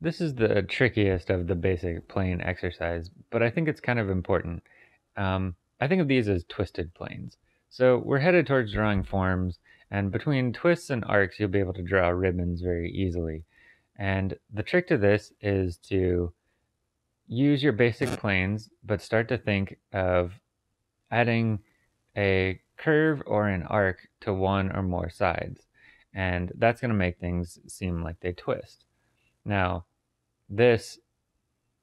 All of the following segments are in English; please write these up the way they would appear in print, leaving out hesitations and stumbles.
This is the trickiest of the basic plane exercise, but I think it's kind of important. I think of these as twisted planes. So we're headed towards drawing forms, and between twists and arcs, you'll be able to draw ribbons very easily. And the trick to this is to use your basic planes, but start to think of adding a curve or an arc to one or more sides. And that's going to make things seem like they twist. Now, this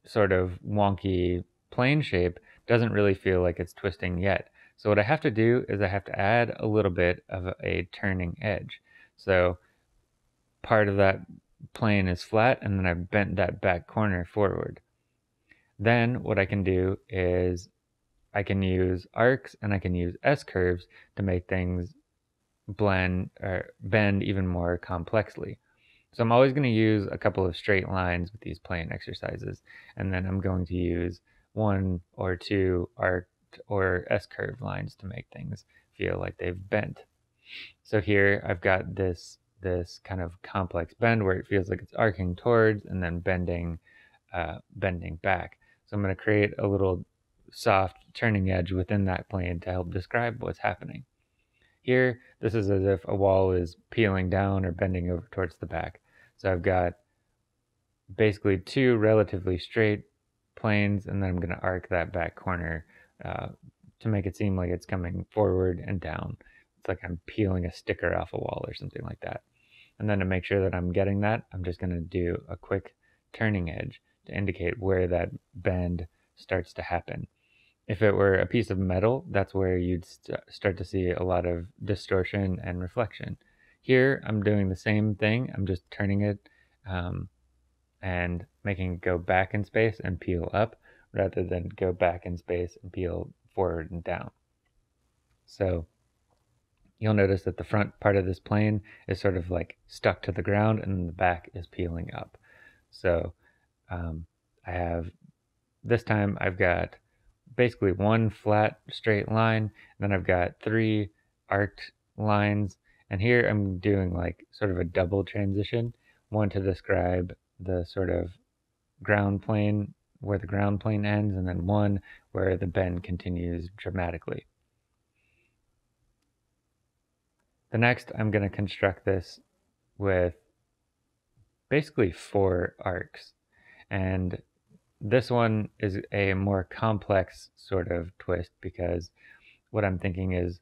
sort of wonky plane shape doesn't really feel like it's twisting yet. So what I have to do is I have to add a little bit of a turning edge. So part of that plane is flat, and then I've bent that back corner forward. Then what I can do is I can use arcs and I can use S-curves to make things blend or bend even more complexly. So I'm always going to use a couple of straight lines with these plane exercises, and then I'm going to use one or two arc or S-curve lines to make things feel like they've bent. So here I've got this kind of complex bend where it feels like it's arcing towards and then bending back. So I'm going to create a little soft turning edge within that plane to help describe what's happening. Here, this is as if a wall is peeling down or bending over towards the back. So I've got basically two relatively straight planes, and then I'm going to arc that back corner to make it seem like it's coming forward and down. It's like I'm peeling a sticker off a wall or something like that. And then to make sure that I'm getting that, I'm just going to do a quick turning edge to indicate where that bend starts to happen. If it were a piece of metal, that's where you'd start to see a lot of distortion and reflection. Here, I'm doing the same thing. I'm just turning it and making it go back in space and peel up rather than go back in space and peel forward and down. So you'll notice that the front part of this plane is sort of like stuck to the ground, and the back is peeling up. So this time I've got basically one flat straight line, and then I've got three arced lines, and here I'm doing like sort of a double transition, one to describe the sort of ground plane, where the ground plane ends, and then one where the bend continues dramatically. The next, I'm going to construct this with basically four arcs, and this one is a more complex sort of twist, because what I'm thinking is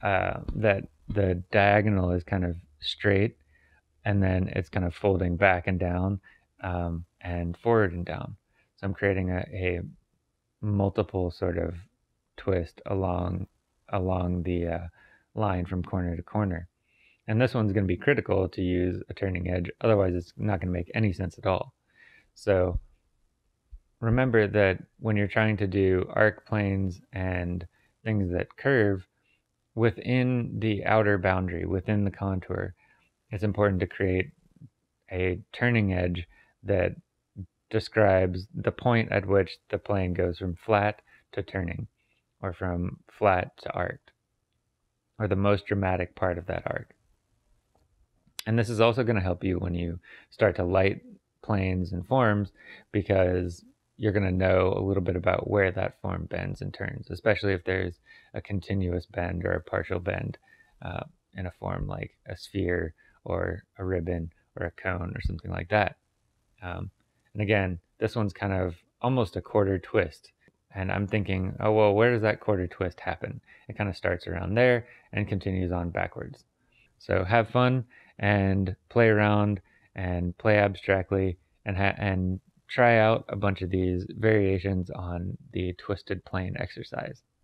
that the diagonal is kind of straight, and then it's kind of folding back and down and forward and down. So I'm creating a multiple sort of twist along the line from corner to corner. And this one's going to be critical to use a turning edge, otherwise it's not going to make any sense at all. So remember that when you're trying to do arc planes and things that curve within the outer boundary, within the contour, it's important to create a turning edge that describes the point at which the plane goes from flat to turning, or from flat to arced, or the most dramatic part of that arc. And this is also going to help you when you start to light planes and forms, because you're going to know a little bit about where that form bends and turns, especially if there's a continuous bend or a partial bend in a form like a sphere or a ribbon or a cone or something like that. And again, this one's kind of almost a quarter twist. And I'm thinking, oh, well, where does that quarter twist happen? It kind of starts around there and continues on backwards. So have fun and play around and play abstractly and try out a bunch of these variations on the twisted plane exercise.